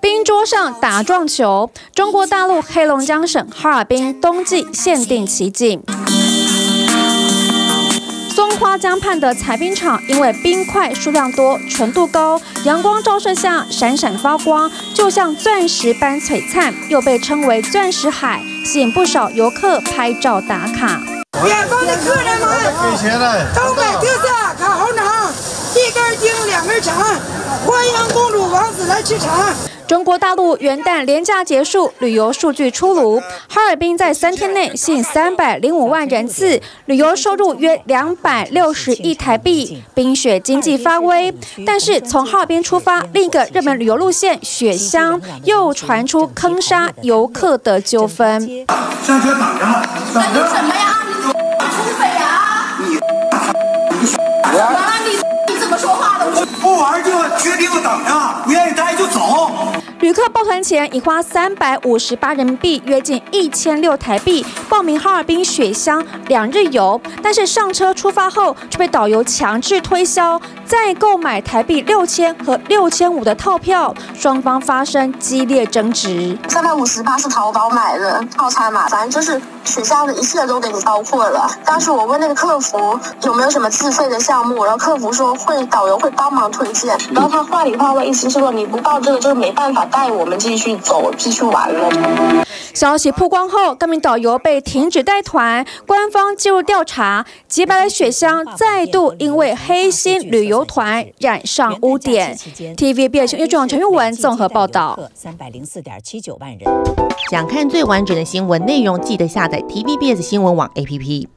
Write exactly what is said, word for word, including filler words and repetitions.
冰桌上打撞球，中国大陆黑龙江省哈尔滨冬季限定奇景。 松花江畔的采冰场，因为冰块数量多、纯度高，阳光照射下闪闪发光，就像钻石般璀璨，又被称为“钻石海”，吸引不少游客拍照打卡。远方的客人们，东北特色烤红肠，一根筋两根肠，欢迎公主王子来吃肠。 中国大陆元旦连假结束，旅游数据出炉，哈尔滨在三天内吸引三百零五万人次，旅游收入约两百六十亿台币，冰雪经济发威。但是从哈尔滨出发，另一个热门旅游路线雪乡又传出坑杀游客的纠纷。下车等着，等着什么呀？土匪啊！你完了你你怎么说话的？不玩就去给我等着，不愿意待就走。 旅客报团前已花三百五十八人民币，约近一千六台币，报名哈尔滨雪乡两日游。但是上车出发后，却被导游强制推销，再购买台币六千和六千五的套票，双方发生激烈争执。三百五十八是淘宝买的套餐嘛，反正就是雪乡的一切都给你包括了。当时我问那个客服有没有什么自费的项目，然后客服说会，导游会帮忙推荐。然后他话里话外意思是说你不报这个就是没办法。 带我们继续走，继续玩了。消息曝光后，该名导游被停止带团，官方介入调查。洁白的雪乡再度因为黑心旅游团染上污点。T V B S 新闻总陈玉文综合报道。三百零四点七九万人。想看最完整的新闻内容，记得下载 T V B S 新闻网 A P P。